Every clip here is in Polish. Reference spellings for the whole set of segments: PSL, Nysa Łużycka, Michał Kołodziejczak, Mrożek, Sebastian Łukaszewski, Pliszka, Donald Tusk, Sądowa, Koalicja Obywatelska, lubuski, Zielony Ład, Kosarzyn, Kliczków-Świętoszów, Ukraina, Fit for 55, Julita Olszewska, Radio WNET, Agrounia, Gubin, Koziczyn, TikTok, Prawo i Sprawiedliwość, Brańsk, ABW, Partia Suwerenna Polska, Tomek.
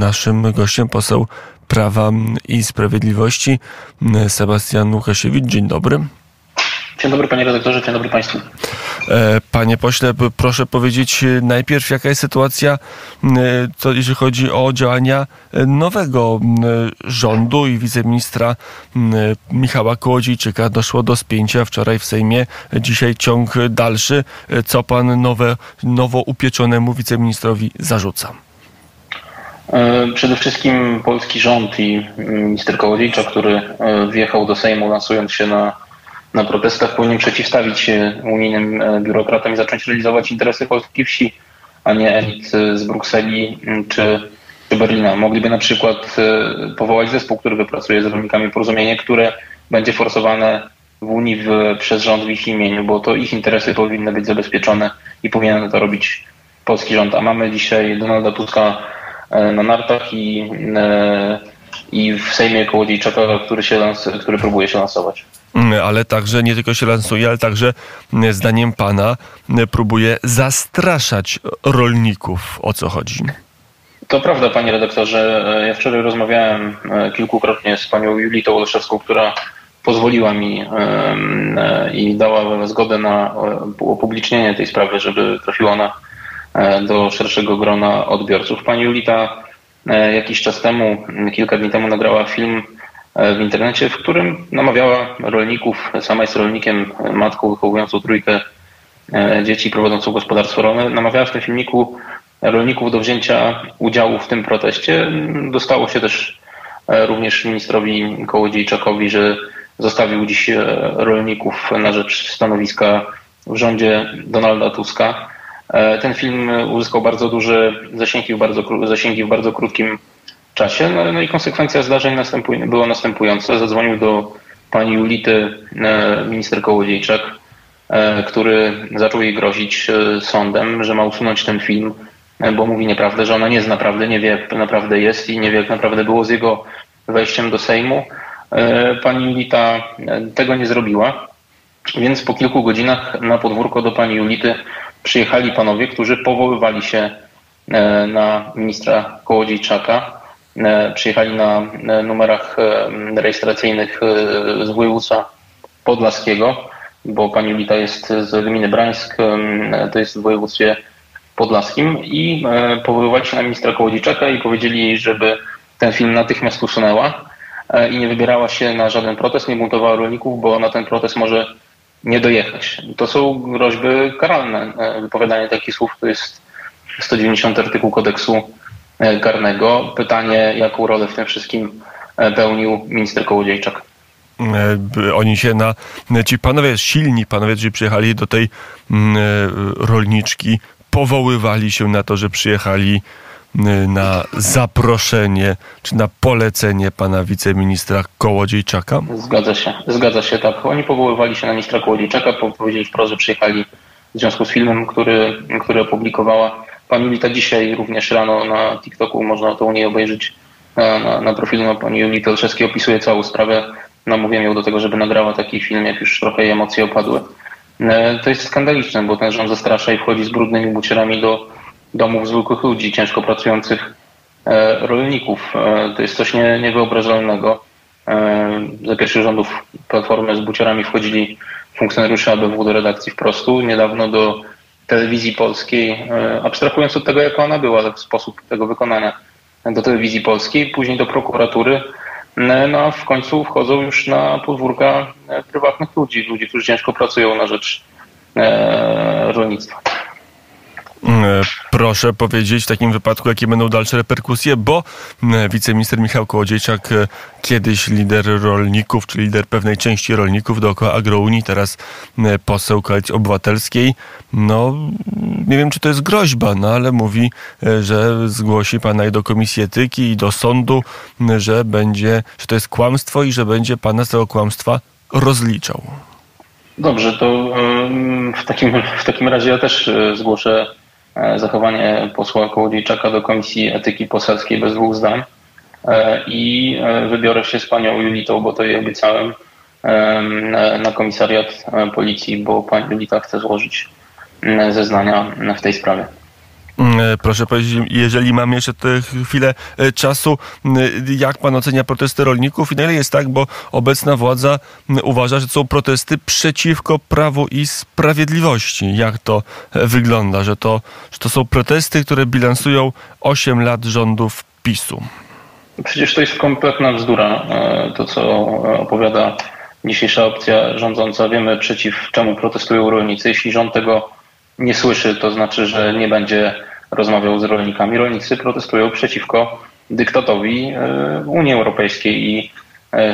naszym gościem poseł Prawa i Sprawiedliwości Sebastian Łukaszewicz. Dzień dobry. Dzień dobry, panie redaktorze, dzień dobry państwu. Panie pośle, proszę powiedzieć najpierw, jaka jest sytuacja, jeśli chodzi o działania nowego rządu i wiceministra Michała Kołodziejczyka. Doszło do spięcia wczoraj w Sejmie, dzisiaj ciąg dalszy. Co pan nowo upieczonemu wiceministrowi zarzuca? Przede wszystkim polski rząd i minister Kołodziejczak, który wjechał do Sejmu, lansując się na protestach, powinien przeciwstawić się unijnym biurokratom i zacząć realizować interesy polskiej wsi, a nie elit z Brukseli czy Berlina. Mogliby na przykład powołać zespół, który wypracuje z rolnikami porozumienie, które będzie forsowane w Unii przez rząd w ich imieniu, bo to ich interesy powinny być zabezpieczone i powinien to robić polski rząd. A mamy dzisiaj Donalda Tuska na nartach i w Sejmie Kołodziejczaka, który próbuje się lansować. Ale także nie tylko się lansuje, ale także zdaniem pana próbuje zastraszać rolników. O co chodzi? To prawda, panie redaktorze. Ja wczoraj rozmawiałem kilkukrotnie z panią Julitą Olszewską, która pozwoliła mi i dała zgodę na upublicznienie tej sprawy, żeby trafiła ona do szerszego grona odbiorców. Pani Julita jakiś czas temu, kilka dni temu nagrała film w internecie, w którym namawiała rolników, sama jest rolnikiem, matką wychowującą trójkę dzieci, prowadzącą gospodarstwo rolne, namawiała w tym filmiku rolników do wzięcia udziału w tym proteście. Dostało się też również ministrowi Kołodziejczakowi, że zostawił dziś rolników na rzecz stanowiska w rządzie Donalda Tuska. Ten film uzyskał bardzo duże zasięgi w bardzo krótkim czasie. No i konsekwencja zdarzeń była następująca. Zadzwonił do pani Julity minister Kołodziejczak, który zaczął jej grozić sądem, że ma usunąć ten film, bo mówi nieprawdę, że ona nie zna prawdy, nie wie jak naprawdę jest i nie wie jak naprawdę było z jego wejściem do Sejmu. Pani Julita tego nie zrobiła, więc po kilku godzinach na podwórko do pani Julity przyjechali panowie, którzy powoływali się na ministra Kołodziejczaka. Przyjechali na numerach rejestracyjnych z województwa podlaskiego, bo pani Julita jest z gminy Brańsk, to jest w województwie podlaskim, i powoływali się na ministra Kołodziejczaka i powiedzieli jej, żeby ten film natychmiast usunęła i nie wybierała się na żaden protest, nie buntowała rolników, bo na ten protest może nie dojechać. To są groźby karalne. Wypowiadanie takich słów to jest 190 artykuł kodeksu karnego. Pytanie, jaką rolę w tym wszystkim pełnił minister Kołodziejczak. Oni się ci panowie, silni panowie, którzy przyjechali do tej rolniczki, powoływali się na to, że przyjechali na zaproszenie czy na polecenie pana wiceministra Kołodziejczaka? Zgadza się, tak. Oni powoływali się na ministra Kołodziejczaka, powiedzieli wprost, że przyjechali w związku z filmem, który opublikowała pani Julita. Dzisiaj również rano na TikToku można to u niej obejrzeć, na profilu pani Julity Olszewskiej opisuje całą sprawę. Namówiłem ją do tego, żeby nagrała taki film, jak już trochę jej emocje opadły. To jest skandaliczne, bo ten rząd zastrasza i wchodzi z brudnymi bucierami do domów zwykłych ludzi, ciężko pracujących rolników. To jest coś niewyobrażalnego. Za pierwszych rządów Platformy z buciorami wchodzili funkcjonariusze ABW do redakcji Wprost, niedawno do Telewizji Polskiej, abstrahując od tego, jak ona była, ale w sposób tego wykonania, do Telewizji Polskiej, później do prokuratury, no a w końcu wchodzą już na podwórka prywatnych ludzi, którzy ciężko pracują na rzecz rolnictwa. Proszę powiedzieć w takim wypadku, jakie będą dalsze reperkusje, bo wiceminister Michał Kołodziejczak, kiedyś lider rolników, czy lider pewnej części rolników dookoła Agrounii, teraz poseł Koalicji Obywatelskiej, no nie wiem, czy to jest groźba, no ale mówi, że zgłosi pana i do Komisji Etyki, i do sądu, że to jest kłamstwo i że będzie pana z tego kłamstwa rozliczał. Dobrze, to w takim razie ja też zgłoszę zachowanie posła Kołodziejczaka do Komisji Etyki Poselskiej bez dwóch zdań i wybiorę się z panią Julitą, bo to jej obiecałem, na komisariat policji, bo pani Julita chce złożyć zeznania w tej sprawie. Proszę powiedzieć, jeżeli mamy jeszcze chwilę czasu, jak pan ocenia protesty rolników i na ile jest tak, bo obecna władza uważa, że to są protesty przeciwko Prawu i Sprawiedliwości. Jak to wygląda, że to są protesty, które bilansują 8 lat rządów PiS-u? Przecież to jest kompletna bzdura, to co opowiada dzisiejsza opcja rządząca. Wiemy, przeciw czemu protestują rolnicy. Jeśli rząd tego nie słyszy, to znaczy, że nie będzie rozmawiał z rolnikami. Rolnicy protestują przeciwko dyktatowi Unii Europejskiej i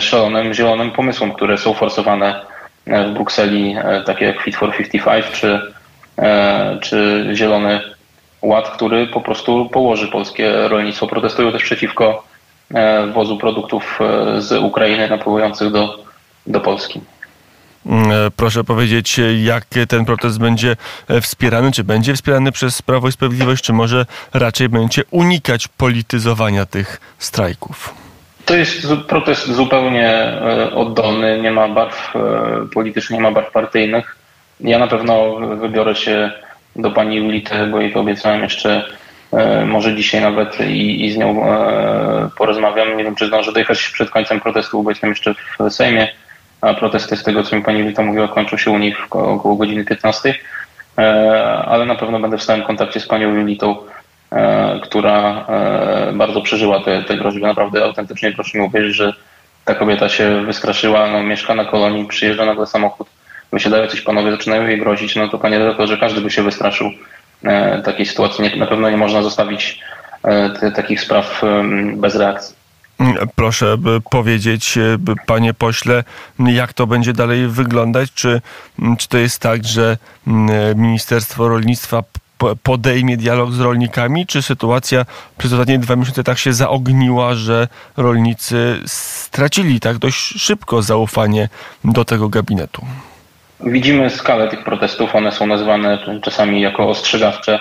szalonym zielonym pomysłom, które są forsowane w Brukseli, takie jak Fit for 55 czy Zielony Ład, który po prostu położy polskie rolnictwo. Protestują też przeciwko wwozu produktów z Ukrainy napływających do Polski. Proszę powiedzieć, jak ten protest będzie wspierany? Czy będzie wspierany przez Prawo i Sprawiedliwość, czy może raczej będzie unikać polityzowania tych strajków? To jest protest zupełnie oddolny, nie ma barw politycznych, nie ma barw partyjnych. Ja na pewno wybiorę się do pani Julity, bo jej to obiecałem jeszcze może dzisiaj nawet i z nią porozmawiam. Nie wiem, czy zdążę dojechać przed końcem protestu, bo jestem jeszcze w Sejmie. A protesty, z tego co mi pani Julita mówiła, kończą się u nich około godziny 15. Ale na pewno będę w stałym kontakcie z panią Julitą, która bardzo przeżyła te groźby. Naprawdę autentycznie proszę mi uwierzyć, że ta kobieta się wystraszyła, no, mieszka na kolonii, przyjeżdża nagle samochód, wysiadają jacyś panowie, zaczynają jej grozić. No to panie redaktorze, każdy by się wystraszył takiej sytuacji. Na pewno nie można zostawić takich spraw bez reakcji. Proszę powiedzieć, panie pośle, jak to będzie dalej wyglądać? Czy to jest tak, że Ministerstwo Rolnictwa podejmie dialog z rolnikami? Czy sytuacja przez ostatnie 2 miesiące tak się zaogniła, że rolnicy stracili tak dość szybko zaufanie do tego gabinetu? Widzimy skalę tych protestów. One są nazywane czasami jako ostrzegawcze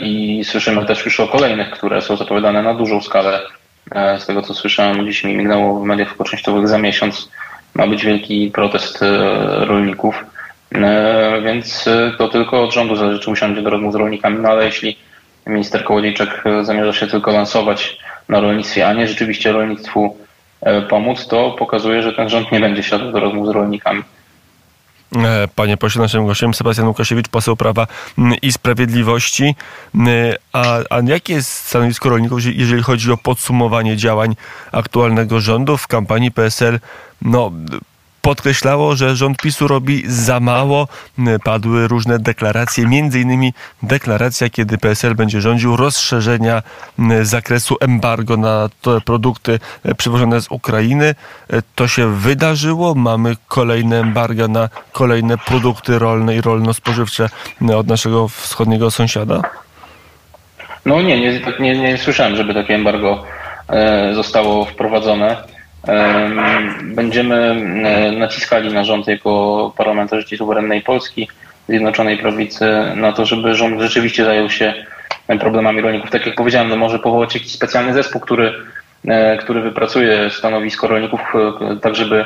i słyszymy też już o kolejnych, które są zapowiadane na dużą skalę. Z tego co słyszałem, dziś mi mignęło w mediach społecznościowych, za miesiąc ma być wielki protest rolników, więc to tylko od rządu zależy, czy usiądzie do rozmów z rolnikami, no ale jeśli minister Kołodziejczak zamierza się tylko lansować na rolnictwie, a nie rzeczywiście rolnictwu pomóc, to pokazuje, że ten rząd nie będzie siadł do rozmów z rolnikami. Panie pośle, naszym gościem Sebastian Łukaszewicz, poseł Prawa i Sprawiedliwości. A jakie jest stanowisko rolników, jeżeli chodzi o podsumowanie działań aktualnego rządu? W kampanii PSL podkreślało, że rząd PiS-u robi za mało. Padły różne deklaracje, między innymi deklaracja, kiedy PSL będzie rządził, rozszerzenia zakresu embargo na te produkty przywożone z Ukrainy. To się wydarzyło. Mamy kolejne embarga na kolejne produkty rolne i rolno-spożywcze od naszego wschodniego sąsiada. No nie słyszałem, żeby takie embargo zostało wprowadzone. Będziemy naciskali na rząd jako parlamentarzyści Suwerennej Polski, Zjednoczonej Prawicy na to, żeby rząd rzeczywiście zajął się problemami rolników. Tak jak powiedziałem, może powołać jakiś specjalny zespół, który wypracuje stanowisko rolników, tak żeby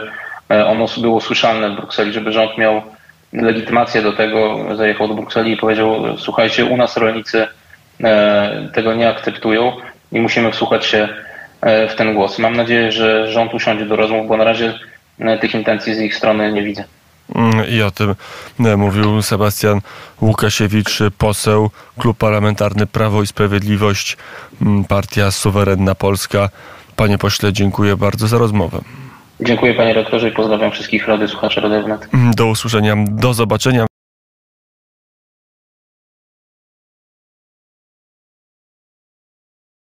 ono było słyszalne w Brukseli, żeby rząd miał legitymację do tego, zajechał do Brukseli i powiedział: słuchajcie, u nas rolnicy tego nie akceptują i musimy wsłuchać się w ten głos. Mam nadzieję, że rząd usiądzie do rozmów, bo na razie tych intencji z ich strony nie widzę. I o tym mówił Sebastian Łukaszewicz, poseł, Klub Parlamentarny Prawo i Sprawiedliwość, Partia Suwerenna Polska. Panie pośle, dziękuję bardzo za rozmowę. Dziękuję panie redaktorze i pozdrawiam wszystkich radiosłuchaczy Radia WNET. Do usłyszenia, do zobaczenia.